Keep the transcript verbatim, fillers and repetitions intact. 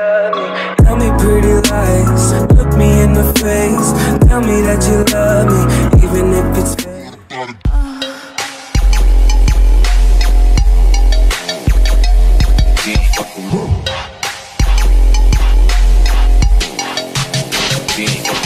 Tell me pretty lies, look me in the face. Tell me that you love me, even if it's fake. Being